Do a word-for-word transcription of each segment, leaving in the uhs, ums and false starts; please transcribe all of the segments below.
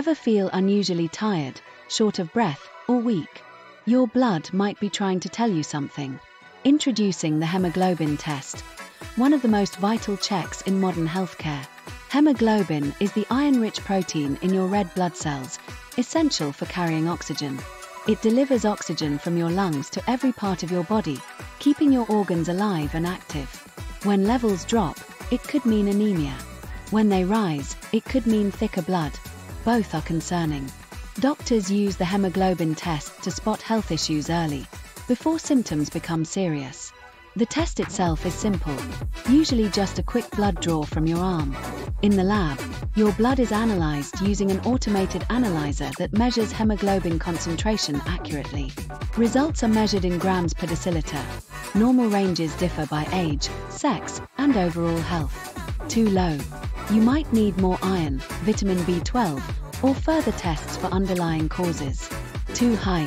ever feel unusually tired, short of breath, or weak, your blood might be trying to tell you something. Introducing the hemoglobin test, one of the most vital checks in modern healthcare. Hemoglobin is the iron-rich protein in your red blood cells, essential for carrying oxygen. It delivers oxygen from your lungs to every part of your body, keeping your organs alive and active. When levels drop, it could mean anemia. When they rise, it could mean thicker blood. Both are concerning. Doctors use the hemoglobin test to spot health issues early, before symptoms become serious. The test itself is simple, usually just a quick blood draw from your arm. In the lab, your blood is analyzed using an automated analyzer that measures hemoglobin concentration accurately. Results are measured in grams per deciliter. Normal ranges differ by age, sex, and overall health. Too low. You might need more iron, vitamin B twelve, or further tests for underlying causes. Too high.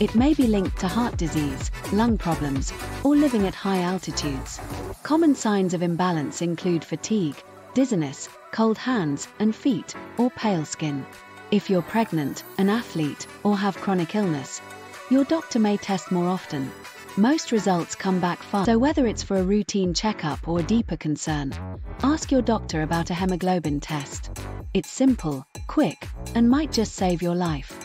It may be linked to heart disease, lung problems, or living at high altitudes. Common signs of imbalance include fatigue, dizziness, cold hands and feet, or pale skin. If you're pregnant, an athlete, or have chronic illness, your doctor may test more often. Most results come back fast, so whether it's for a routine checkup or a deeper concern, ask your doctor about a hemoglobin test. It's simple, quick, and might just save your life.